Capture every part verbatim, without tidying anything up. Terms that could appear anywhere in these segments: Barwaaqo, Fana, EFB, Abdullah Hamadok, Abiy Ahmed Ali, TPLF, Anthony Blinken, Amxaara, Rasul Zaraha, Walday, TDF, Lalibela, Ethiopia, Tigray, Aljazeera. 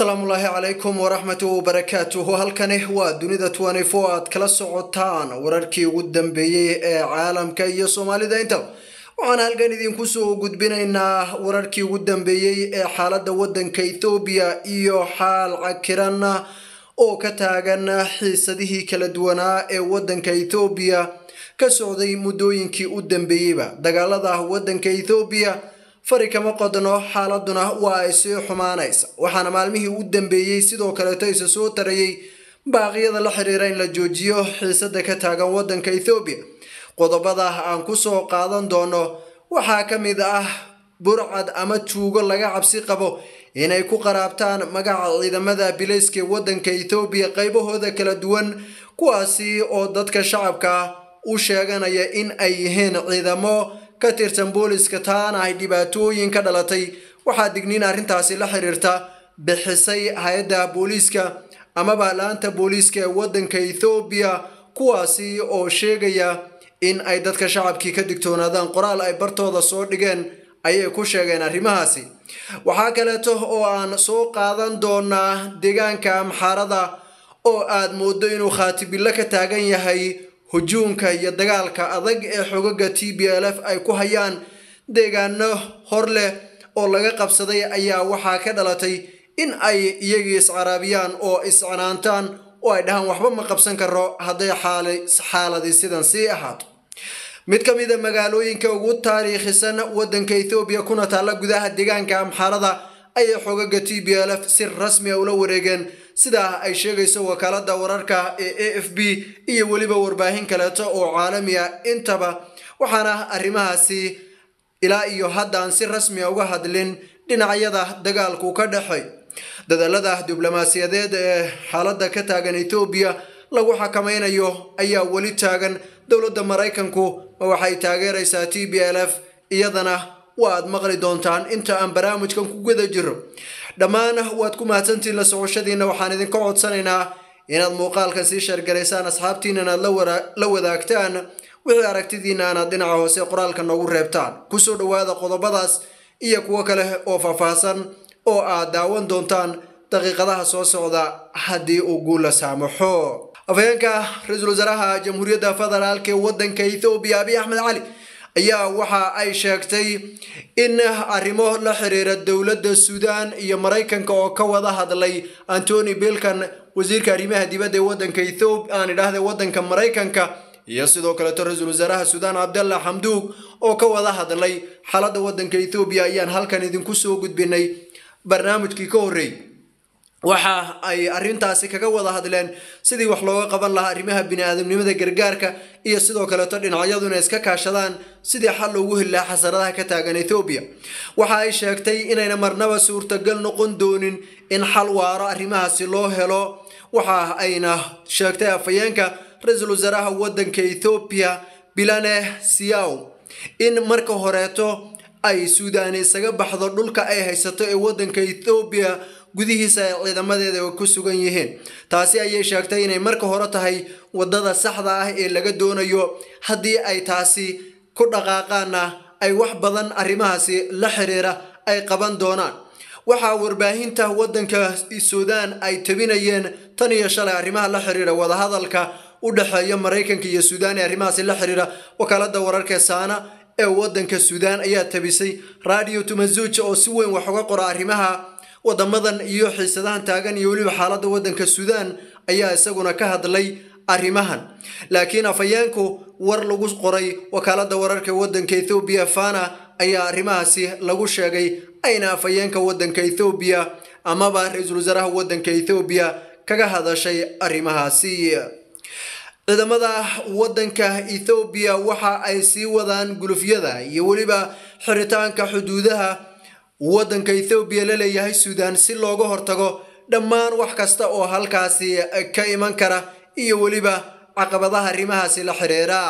السلام الله عليكم ورحمة وبركاته. هالكنه هو دنيا تواني فوات كلا سعوتان وركي قدام بيه عالم كي الصومالي ده انتو. وأنا هالكنه دين كوسو قد بينا إنه وركي قدام بيه حالة دودن كإثيوبيا إيو حال عكرنا أو كتاعنا حسده كلا دونا ودن كإثيوبيا كسعودي مدوين كي قدام بيه. دجال ده ودن كإثيوبيا Farika maqadano xaaladuna waa ay sii xumaanaysa waxaana maalmihii u dambeeyay sidoo kale taysa soo tarayay baaqyada la xiriira in la joojiyo xiisada ka taagan wadanka Ethiopia qodobada aan ku soo qaadan doono waxa ka mid ah burcad ama tuugo laga cabsi qabo inay ku qaraabtaan magaca ciidamada bilayska wadanka Ethiopia qaybahooda kala duwan kuwaasi oo dadka shacabka u sheeganaya in ay yihiin ciidamo ka tirsan booliska taana ay dhibaatooyin ka dhalatay waxa digniin arrintaasi la xiriirta bixisay hay'adda booliska ama baalaanta booliska wadanka Ethiopia kuwaasi oo sheegaya in ay dadka shacabkii ka digtoonaadaan qoraal ay bartooda soo dhigeen ayay ku sheegeen arrimahaasi waxa kale oo aan soo qaadan doonaa deegaanka Amxarada oo aad moodo inuu khaatibilla ka taagan yahay hujuumka iyo dagaalka adag ee xogaga T P L F ay ku hayaan deegaano horle oo laga qabsaday ayaa waxa ka dhalatay in ay iyagii is-caraabiyaan oo is-canaantaan oo ay dhahan waxba ma qabsan karo haday xaaladii sidan sii ahaato mid ka mid ah magaalooyinka ugu taariikhisan wadanka Ethiopia kuna taala gudaha deegaanka Amxarada ay xogaga T P L F si rasmi ah u la wareegeen sida ay sheegayso wakaalada wararka ee E F B iyo waliba warbaahin kale oo caalami ah intaba waxaana arimahaasi ila iyo haddaan si rasmi ah uga hadlin dhinacyada dagaalku ka dhaxay dadaalada diblomaasiyadeed ee xaaladda ka taagan Ethiopia lagu xakamaynayo ayaa wali taagan dawladda Mareykanku waxay taageeraysaa T P L F iyadana waad maqli doontaan inta aan barnaamijkan ku guda jiro dhammaan waad ku mahadsantiin la socoshadiina waxaan idin ka codsanaynaa inaad muuqaalkan sii share galeysaan asxaabtiina inaad la wadaagtaan wixii aragtidiina inaad dhinaca hoose qoraalka noogu reebtaan ku soo dhawaada qodobadaas iyo kuwa kale oo faahfaahsan oo aad daawan doontaan daqiiqadaha soo socda haddii uu guula saamaxo afayeenka Rasul Zaraha Jamhuuriyadda Federaalka ee wadanka Ethiopia Abiy Ahmed Ali ayaa waxa ay sheegtay in arrimo la xiriira dawladda Sudan iyo Mareykanka oo ka wada hadlay Anthony Blinken wasiirka arrimaha dibadda ee wadanka Ethiopia aan idhaahdo wadanka Mareykanka iyo sidoo kale Rasul Wasaaraha Sudan Abdullah Hamadok oo ka wada hadlay xaaladda wadanka Ethiopia ayaan halkan idin ku soo gudbinay barnaamijkii ka horreeyay waxa ay arrintaasi kaga wada hadleen sidii wax looga qaban lahaa arrimaha bini'aadamnimada gargaarka iyo sidoo kale tan dhinacyaduna iska kaashadaan sidii xal loogu helaa xasaradaha ka taagan Ethiopia waxa ay sheegtay inayna marnaba suurtagal noqon doonin in xal waara arrimahaasi loo helo waxa ayna sheegtay afayeenka Rasul Zaraha wadanka Ethiopia bilane siyaw in marka horeeto ay Suudaan isaga baxdo dhulka ay haysato ee wadanka Ethiopia gudihiisa ciidamadeeda oo ku sugan yihiin taasi ayay sheegtay inay marka hore tahay wadada saxda ah ee laga doonayo hadii ay taasi ku dhaqaaqaana ay wax badan arimahaasi la xiriira ay qaban doonaan waxa warbaahinta wadanka Suudaan ay tabinayeen tan iyo shalay arimaha la xiriira wada hadalka u dhaxeeya Mareykanka iyo Suudaan ee arimahaasi la xiriira wakaalada wararka saana ee wadanka Suudaan ayaa tabisay radio Tumazuuca oo si weyn wax uga qora arimaha wadamadan iyo xiisadahan taagan iyo waliba xaaladda wadanka Suudaan ayaa isaguna ka hadlay arrimahan laakiin afayeenku war lagu qoray wakaalada wararka wadanka Ethiopia Fana ayaa arrimahaasi lagu sheegay ayna afayeenka wadanka Ethiopia ama ba Rasul Wasaaraha wadanka Ethiopia kaga hadashay arrimahaasi ciidamada wadanka Ethiopia waxa ay sii wadaan gulufyada iyo waliba xiritaanka xuduudaha wadanka Ethiopia la leeyahay Suudaan si looga hortago dhammaan wax kasta oo halkaasi ka iman kara iyo waliba caqabadaha arrimahaasi la xiriira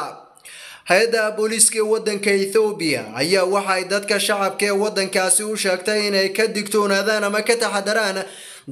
hay'adda booliska wadanka Ethiopia ayaa waxay dadka shacabka ee wadankaasi u sheegtay inay ka digtoonaadaan ama ka taxadaraan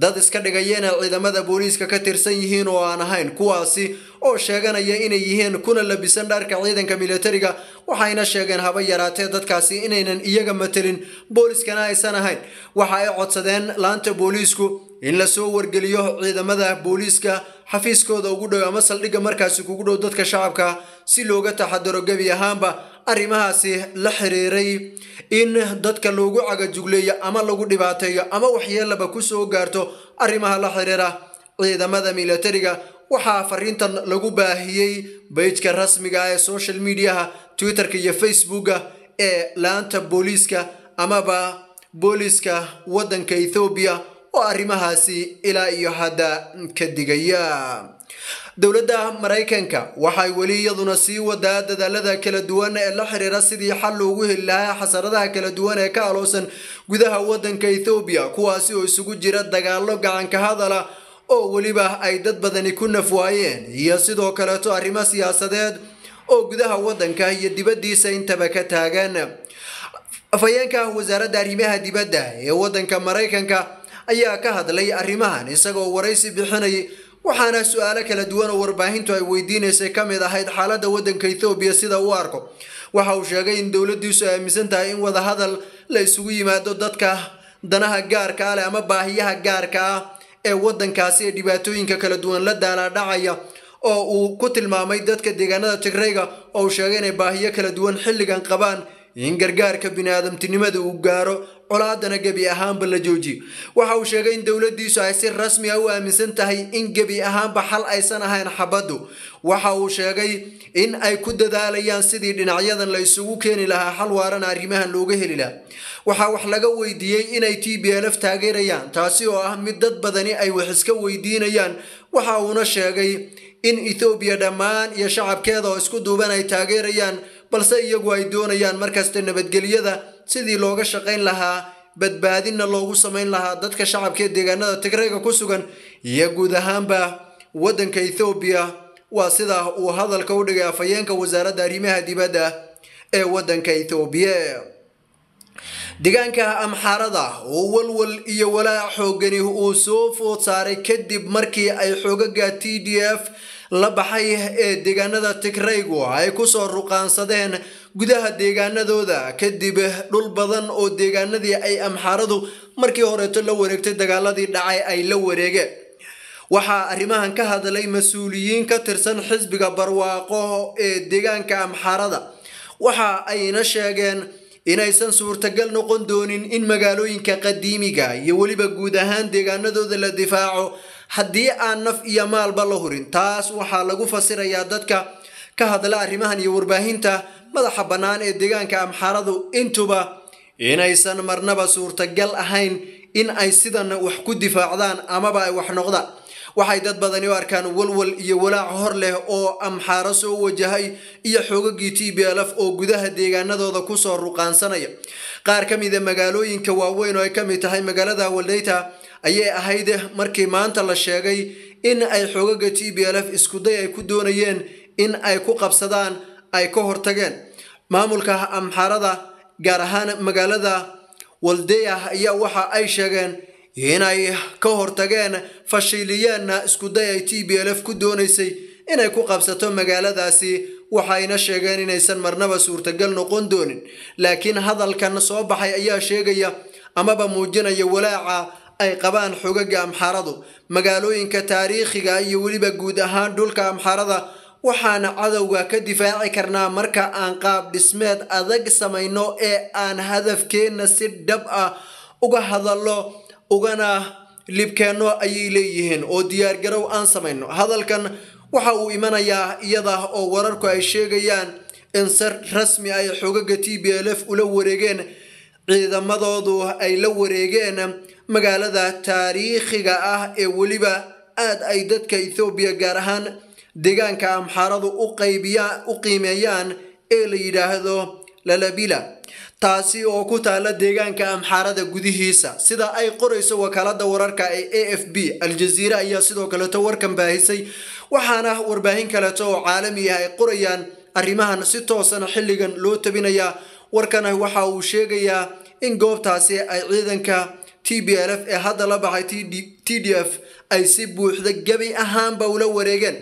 dad iska dhigayeen ciidamada booliska ka tirsan yihiin oo aan ahayn kuwaasi oo sheeganaya inay yihiin kuna labisan dharka ciidanka militariga waxayna sheegeen haba yaraatee dadkaasi inaynan iyaga matelin booliskana aysan ahayn waxa ay codsadeen laanta boolisku in la soo wargeliyo ciidamada booliska xafiiskooda ugu dhaw ama saldhiga markaasi kugu dhaw dadka shacabka si looga taxadaro gabi ahaanba arrimahaasi la xiriiray in dadka loogu cagajugleeyo ama lagu dhibaateeyo ama waxyeelaba ku soo gaarto arrimaha la xiriira ciidamada milatariga waxaa fariintan lagu baahiyay bayjka rasmiga ee social media Twitterka iyo Facebooka ee laanta booliska ama ba booliska wadanka Ethiopia oo arrimahaasi ila iyo hada ka digaya dawladda Mareykanka waxay wali iyaduna sii wadaa dadaalada kala duwan ee la xiriira sidii xal loogu heli lahaa xasaradaha kala duwan ee ka aloosan gudaha wadanka Ethiopia kuwaasi oo isugu jira dagaallo gacanka hadala oo waliba ay dad badani ku nafwaayeen iyo sidoo kale to arrimo siyaasadeed oo gudaha wadanka iyo dibaddiisa intaba ka taagan afayeenka wasaaradda arrimaha dibadda ee wadanka Mareykanka ayaa ka hadlay arrimahan isagoo waraysi bixinay waxaana su'aalo kala duwan oo warbaahintu ay weydiinaysay kamid ahayd xaaladda wadanka Ethiopia sida uu arko waxa uu sheegay in dawladdiisu aaminsan tahay in wada hadal la isugu yimaado dadka danaha gaarka ah ama baahiyaha gaarka ah ee wadankaasi ee dhibaatooyinka kala duwan la daala dhacaya oo uu ku tilmaamay dadka deegaanada Tigrayga oo sheegay in baahiyo kala duwan xilligan qabaan in gargaarka bini'aadamtinimada uu gaaro colaadana gabi ahaanba la joojiyo waxa uu sheegay in dawladdiisu ay si rasmi ah u aaminsan tahay in gabi ahaanba xal aysan ahayn xabaddu waxa uu sheegay in ay ku dadaalayaan sidii dhinacyadan la isugu keeni lahaa xal waaran arrimahan looga heli lahaa waxa wax laga weydiiyay inay T P L F taageerayaan taasi oo ah mid dad badani ay wax iska weydiinayaan waxa uu na sheegay in Ethiopia dhammaan iyo shacabkeeda oo isku duuban ay taageerayaan balse iyagu ay doonayaan markasta nabadgeliyada sidii looga shaqeyn lahaa badbaadinna loogu sameyn lahaa dadka shacabka deegaanada Tigrayga ku sugan iyo guud ahaanba wadanka Ethiopia waa sida uu hadalka u dhigay afayeenka wasaaradda arrimaha dibadda ee wadanka Ethiopia deegaanka Amxaarada oo walwal iyo walaac xoogani uu soo food saaray kadib markii ay xoogaga T D F la baxay ee deegaanada Tigraygu ay ku soo ruqaansadeen gudaha deegaanadooda kadib dhul badan oo deegaanadii ay Amxaaradu markii hore la wareegtay dagaaladii dhacay ay la wareegeen waxa arrimahan ka hadlay mas'uuliyiin ka tirsan xisbiga barwaaqo ee deegaanka Amxaarada waxa ayna sheegeen in aysan suurtagal noqon doonin in magaalooyinka qadiimiga iyo waliba guud ahaan deegaanadooda la difaaco haddii aan naf iyo maalba la hurin taas waxa lagu fasirayaa dadka ka hadla arrimahan iyo warbaahinta madaxa banaan ee deegaanka Amxaaradu intuba in aysan marnaba suurtagal ahayn in ay sidan wax ku difaacdaan ama ba ay wax noqdaan waxay dad badani u arkaan walwal iyo walaac hor leh oo Amxaara soo wajahay iyo xoogagii T P L F oo gudaha deegaanadooda ku soo ruqaansanaya qaar kamid ah magaalooyinka waaweyn oo ay kamid tahay magaalada Waldayta ayay ahayd markii maanta la sheegay in ay xoogaga T P L F isku day ay ku doonayeen in ay ku qabsadaan ay ka hortageen maamulka Amxaarada gaar ahaan magaalada Waldayta ayaa waxa ay sheegeen inay ka hortageen fashiliyana isku day T P L F ku doonaysay inay ku qabsato magaaladaasi waxayna sheegeen inaysan marnaba suurtagal noqon doonin laakiin hadalkan soo baxay ayaa sheegaya ama ba muujinaya walaaca ay qabaan xogaga Amxaaradu magaalooyinka taariikhiga iyo waliba guud ahaan dhulka Amxaarada waxaana cadawga ka difaaci karnaa marka aan qaab dhismeed adag samayno ee aan hadafkeena si dhab ah uga hadalno ugana libkeeno ayay leeyihiin oo diyaar garow aan samayno hadalkan waxa uu imanayaa iyada oo wararku ay sheegayaan in sar rasmi ay xogaga T P L F ula wareegeen ciidamadoodu ay la wareegeen magaalada taariikhiga ah ee waliba aad ay dadka Ethiopia gaar ahaan deegaanka Amxaaradu u qaybiyaan u qiimeeyaan ee la yiraahdo Lalibela taasi oo ku taala deegaanka Amxaarada gudihiisa sida ay qorayso wakaalada wararka ee E F B Aljazeera ayaa sidoo kale warkan baahisay waxaana warbaahin kale oo caalami ah ay qorayaan arrimahan si toosan xilligan loo tabinaya warkana waxa uu sheegayaa in goobtaasi ay ciidanka T P L F ee hadda la baxay T D F ay si buuxda gabi ahaanba ula wareegeen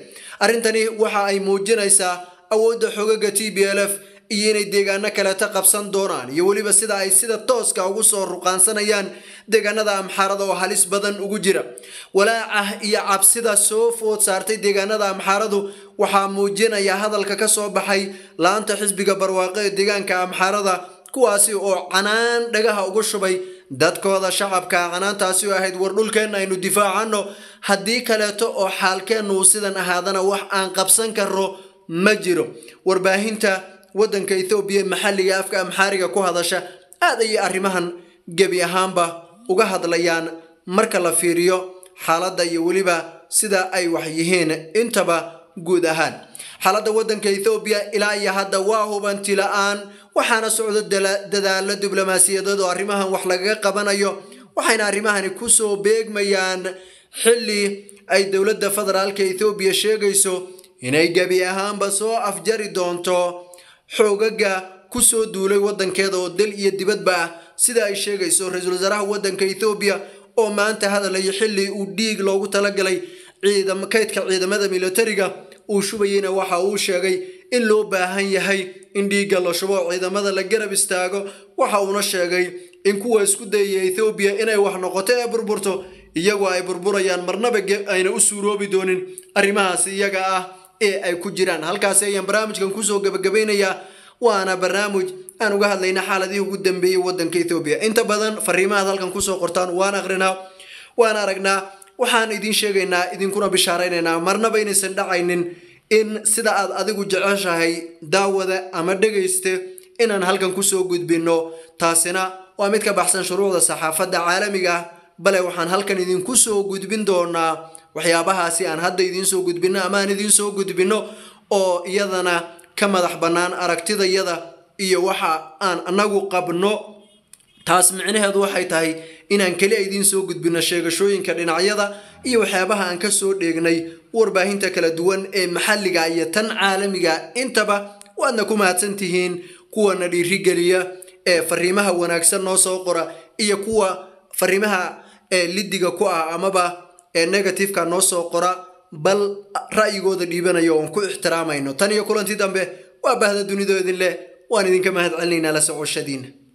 arrintani waxa ay muujinaysaa awoodda xogaga T P L F yeni deegaana kala taqabsan doonaan iyo waliba sida ay sida tooska ugu soo ruqaansanayaan deegaanada amxaarada oo halis badan ugu jira walaaca iyo cabsida soo food saartay deegaanada amxaaradu waxa muujinaya hadalka ka soo baxay laanta xisbiga barwaaqo ee deegaanka amxaarada kuwaasi oo canaan dhagaha ugu shubay dadkooda shacabka canaantaasi ahayd war dhulkeena inuu difaacano haddii kaleeto oo xaalkeenu sidan ahaadana wax aan qabsan karo ma jiro warbaahinta waddanka Ethiopia maxalliga afka amxaariga ku hadasha aad ay arrimahan gabi ahaanba uga hadlayaan marka la fiiriyo xaaladda iyo waliba sida ay wax yihiin intaba guud ahaan xaaladda waddanka Ethiopia ilaa iyo hadda waa hubanti la'aan waxaana socdo dadaalo diblomaasiyadeed oo arrimahan wax laga qabanayo waxayna arrimahan ku soo beegmayaan xilli ay dawladda federaalka Ethiopia sheegayso inay gabi ahaanba soo afjari doonto xoogaga ku soo duulay waddankeeda oo dal iyo dibadba sida ay sheegayso Rasul Zaraha waddanka Ethiopia oo maanta hadalay xilli uu dhiig loogu talagalay ciidamada kaydka ciidamada militariga uu shubayna waxa uu sheegay in loo baahan yahay in dhiigga la shubo ciidamada la garab istaago waxa uu sheegay in kuwa isku dayay Ethiopia inay wax noqoto ee burburto iyagoo ay burburayaan marnaba ayna u suuroobi doonin arrimahaas iyaga ah ee ay ku jiraan halkaas ayaan barnaamijkan ku soo gabagabeynaya waana barnaamij aan uga hadlayna xaaladii ugu dambeeyay waddanka Ethiopia inta badan fariimaha halkan ku soo qortaan waan aqrinaa waan aragnaa waxaan idin sheegaynaa idinkuna bishaaraynaynaa marnaba inaysan dhacaynin in sida aad adigu jeceshahay daawada ama dhagayste inaan halkan ku soo gudbino taasina waa mid ka baxsan shuruucda saxaafadda caalamiga bale waxaan halkan idin ku soo gudbin doonaa waxyaabahaasi aan hadda idin soo gudbinno ama aan idin soo gudbinno oo iyadana ka madax bannaan aragtidayada iyo waxa aan anagu qabno taas macnaheedu waxay tahay inaan kaliya idin soo gudbino sheegashooyinka dhinacyada iyo waxyaabaha aan ka soo dheegnay warbaahinta kala duwan ee maxalliga iyo tan caalamiga intaba waadna ku mahadsantihiin kuwana dhiirigeliya ee fariimaha wanaagsan noo soo qora iyo kuwa fariimaha ee lidiga ku ah amaba ee negativeka noo soo qora bal ra'yigooda dhiibanayo oon ku ixtiraamayno tan iyo kulanti dambe waa bahda dunidooda idin leh waan idinka mahad celinaynaa la socoshadiin.